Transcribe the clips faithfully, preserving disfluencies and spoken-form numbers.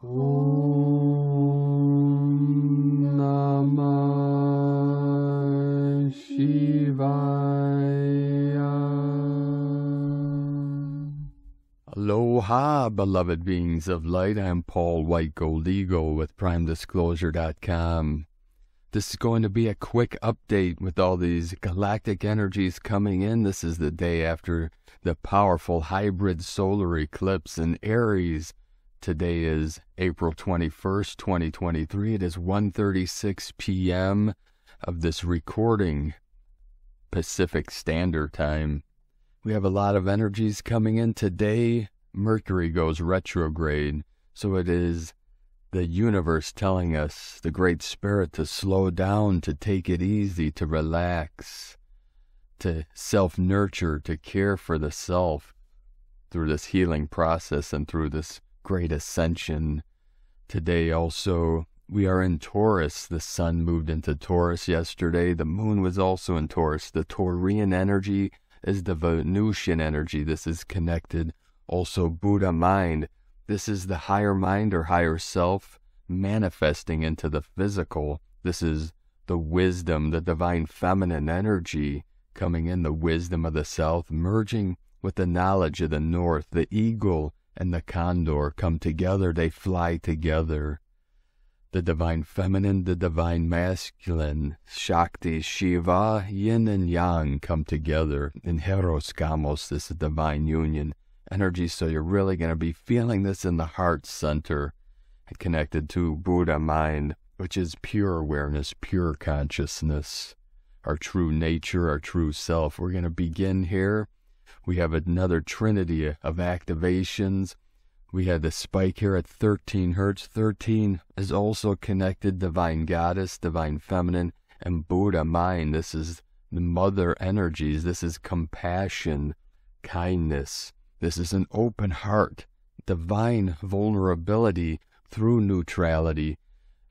Om Namah Shivaya. Aloha, beloved beings of light. I'm Paul White Gold Eagle with prime disclosure dot com. This is going to be a quick update with all these galactic energies coming in. This is the day after the powerful hybrid solar eclipse in Aries. Today is April twenty-first, twenty twenty-three. It is one thirty-six p m of this recording, Pacific Standard Time. We have a lot of energies coming in today. Mercury goes retrograde, so it is the universe telling us, the Great Spirit, to slow down, to take it easy, to relax, to self-nurture, to care for the self through this healing process and through this great ascension. Today also, we are in Taurus. The sun moved into Taurus yesterday. The moon was also in Taurus. The Taurian energy is the Venusian energy. This is connected. Also, Buddha mind. This is the higher mind or higher self manifesting into the physical. This is the wisdom, the divine feminine energy coming in, the wisdom of the south, merging with the knowledge of the north. The eagle and the condor come together, they fly together. The divine feminine, the divine masculine, Shakti, Shiva, yin and yang come together. In Hieros Gamos, this is divine union energy, so you're really going to be feeling this in the heart center, connected to Buddha mind, which is pure awareness, pure consciousness, our true nature, our true self. We're going to begin here. We have another Trinity of Activations. We had the spike here at thirteen hertz. thirteen is also connected, Divine Goddess, Divine Feminine, and Buddha Mind. This is the mother energies. This is compassion, kindness. This is an open heart, divine vulnerability through neutrality.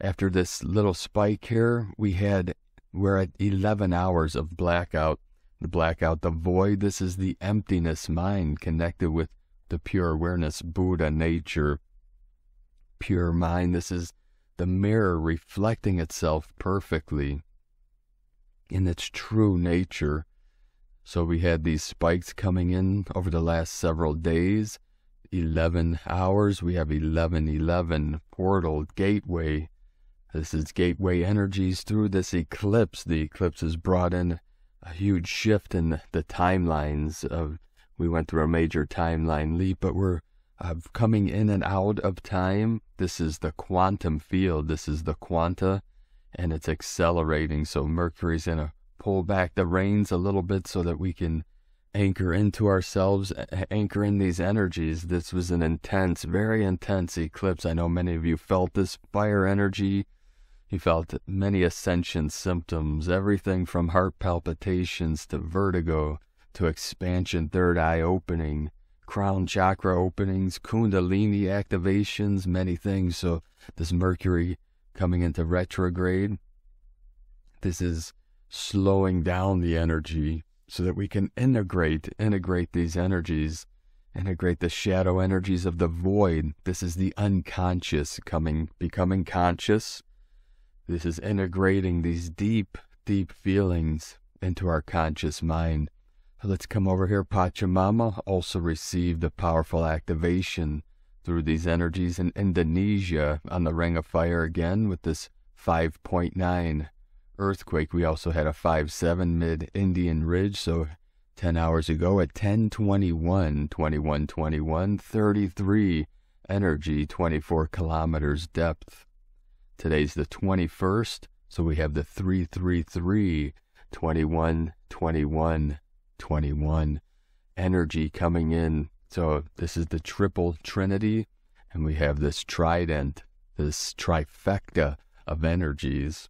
After this little spike here, we had, we're at eleven hours of blackout. The blackout, the void, this is the emptiness mind connected with the pure awareness, Buddha nature. Pure mind, this is the mirror reflecting itself perfectly in its true nature. So we had these spikes coming in over the last several days. eleven hours, we have eleven eleven, portal, gateway. This is gateway energies through this eclipse. The eclipse is brought in a huge shift in the timelines of, we went through a major timeline leap, but we're uh, coming in and out of time. This is the quantum field. This is the quanta, and it's accelerating. So Mercury's going to pull back the reins a little bit so that we can anchor into ourselves, anchor in these energies. This was an intense, very intense eclipse. I know many of you felt this fire energy. He felt many ascension symptoms, everything from heart palpitations to vertigo to expansion, third eye opening, crown chakra openings, kundalini activations, many things. So this Mercury coming into retrograde, this is slowing down the energy so that we can integrate, integrate these energies, integrate the shadow energies of the void. This is the unconscious coming, becoming conscious. This is integrating these deep, deep feelings into our conscious mind. Let's come over here. Pachamama also received a powerful activation through these energies in Indonesia on the Ring of Fire again with this five point nine earthquake. We also had a five point seven mid Indian Ridge, so ten hours ago at ten twenty-one, twenty-one twenty-one, thirty-three energy, twenty-four kilometers depth. Today's the twenty-first, so we have the three three three, twenty-one, twenty-one, twenty-one energy coming in. So this is the triple trinity, and we have this trident, this trifecta of energies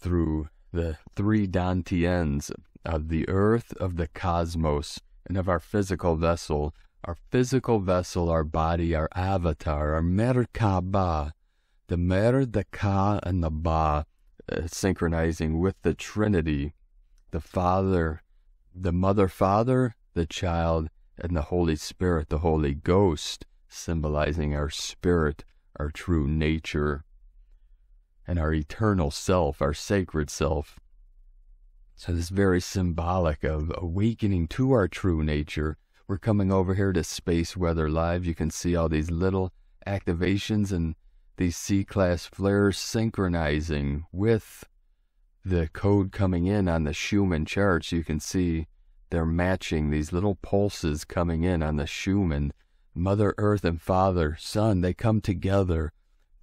through the three dantians of the earth, of the cosmos, and of our physical vessel. Our physical vessel, our body, our avatar, our Merkaba. The Mer, the Ka, and the Ba, uh, synchronizing with the Trinity, the Father, the Mother, Father, the Child, and the Holy Spirit, the Holy Ghost, symbolizing our spirit, our true nature, and our eternal self, our sacred self. So this is very symbolic of awakening to our true nature. We're coming over here to Space Weather Live. You can see all these little activations and these C-class flares synchronizing with the code coming in on the Schumann charts. You can see they're matching these little pulses coming in on the Schumann. Mother Earth and Father Sun, they come together.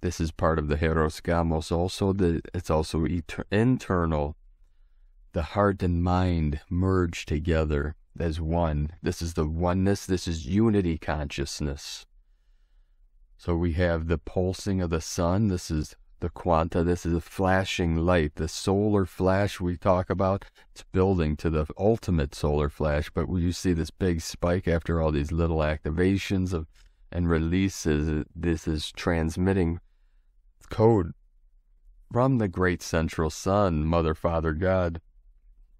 This is part of the Hieros Gamos. Also, the, it's also internal. The heart and mind merge together as one. This is the oneness. This is unity consciousness. So we have the pulsing of the sun. This is the quanta. This is a flashing light. The solar flash we talk about. It's building to the ultimate solar flash. But you see this big spike after all these little activations of and releases. This is transmitting code from the great central sun, Mother, Father, God,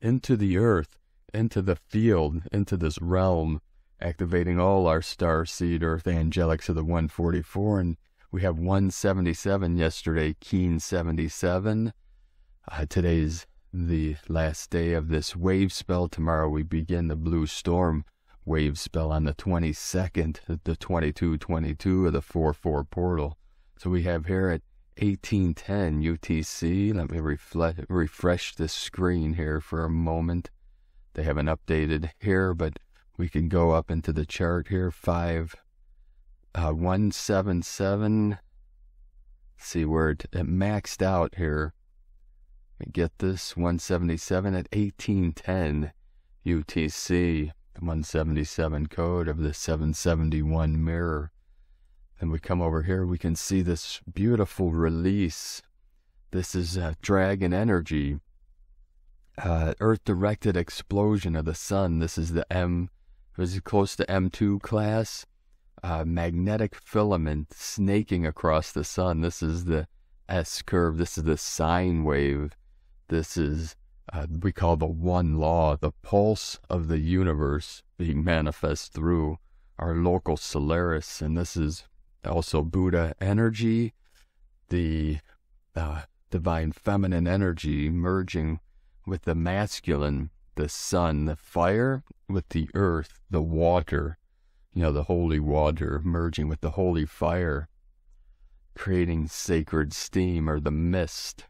into the earth, into the field, into this realm, activating all our star seed earth angelics of the one forty-four. And we have one seventy-seven yesterday, Keen seventy-seven. Uh, today's the last day of this wave spell. Tomorrow we begin the blue storm wave spell on the twenty-second, the twenty-two twenty-two of the four four portal. So we have here at eighteen ten U T C. Let me reflect, refresh this screen here for a moment. They haven't updated here, but we can go up into the chart here. Five, uh, one seven seven. See where it, it maxed out here. Let me get this one seventy seven at eighteen ten U T C. one seventy-seven code of the seven seventy-one mirror. And we come over here, we can see this beautiful release. This is uh, dragon energy, uh, earth directed explosion of the sun. This is the M, this is close to M two class, uh, magnetic filament snaking across the sun. This is the S curve. This is the sine wave. This is Uh, we call the one law, the pulse of the universe being manifest through our local Solaris. And this is also Buddha energy, the uh, divine feminine energy merging with the masculine, the sun, the fire, with the earth, the water, you know, the holy water merging with the holy fire, creating sacred steam or the mist.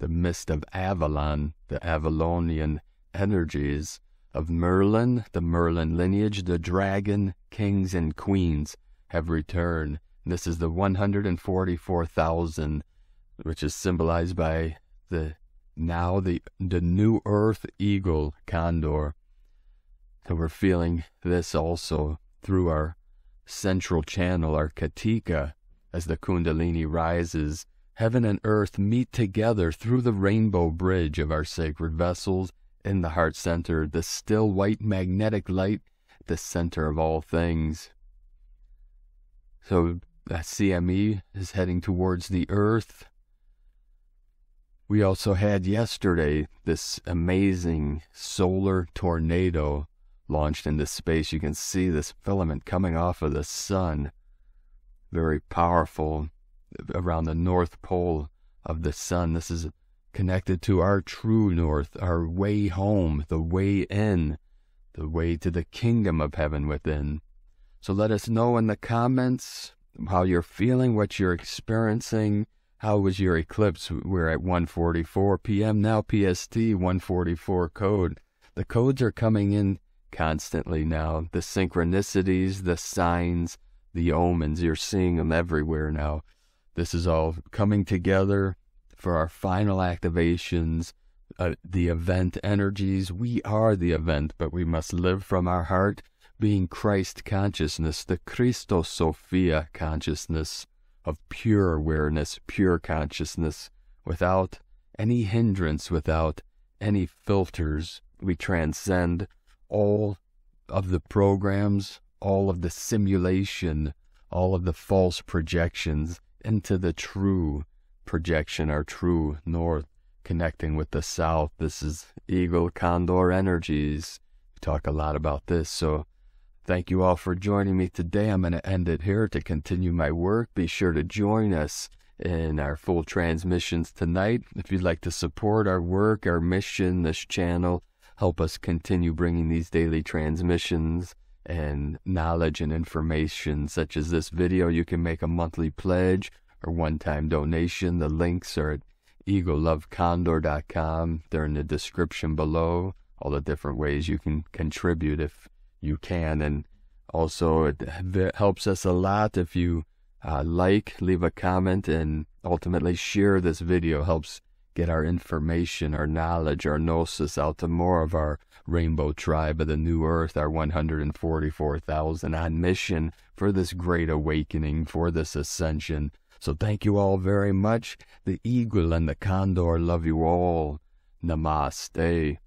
The mist of Avalon, the Avalonian energies of Merlin, the Merlin lineage, the dragon kings and queens have returned. This is the one hundred forty-four thousand, which is symbolized by the now the the new earth eagle condor. So we're feeling this also through our central channel, our Katika, as the Kundalini rises. Heaven and earth meet together through the rainbow bridge of our sacred vessels in the heart center, the still white magnetic light, the center of all things. So the C M E is heading towards the earth. We also had yesterday this amazing solar tornado launched into space. You can see this filament coming off of the sun. Very powerful. Around the north pole of the sun. This is connected to our true north, our way home, the way in, the way to the kingdom of heaven within. So let us know in the comments how you're feeling, what you're experiencing. How was your eclipse? We're at one forty-four p m now P S T, one forty-four code. The codes are coming in constantly now. The synchronicities, the signs, the omens, you're seeing them everywhere now. This is all coming together for our final activations, uh, the event energies. We are the event, but we must live from our heart, being Christ consciousness, the Christosophia consciousness of pure awareness, pure consciousness, without any hindrance, without any filters. We transcend all of the programs, all of the simulation, all of the false projections, into the true projection, our true north, connecting with the south. This is Eagle Condor energies. We talk a lot about this, so Thank you all for joining me today. I'm going to end it here to continue my work. Be sure to join us in our full transmissions tonight. If you'd like to support our work, our mission, this channel, help us continue bringing these daily transmissions and knowledge and information such as this video, you can make a monthly pledge or one-time donation. The links are at eagle and condor dot com. They're in the description below. All the different ways you can contribute if you can. And also it helps us a lot if you uh, like, leave a comment, and ultimately share this video. Helps get our information, our knowledge, our gnosis out to more of our rainbow tribe of the new earth, our one hundred forty-four thousand on mission for this great awakening, for this ascension. So thank you all very much. The eagle and the condor love you all. Namaste.